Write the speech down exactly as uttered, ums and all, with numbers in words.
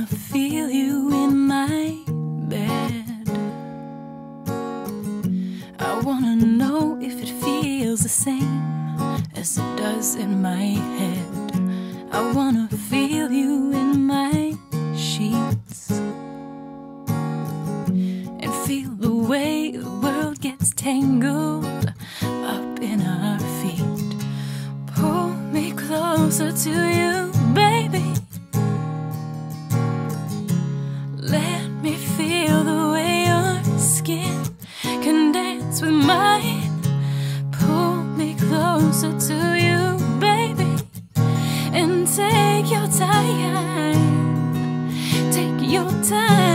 wanna feel you in my bed. I wanna know if it feels the same as it does in my head. I wanna feel you in my sheets and feel the way the world gets tangled up in our feet. Pull me closer to you, baby. Let me feel the way your skin can dance with mine. Pull me closer to you, baby, and take your time. Take your time.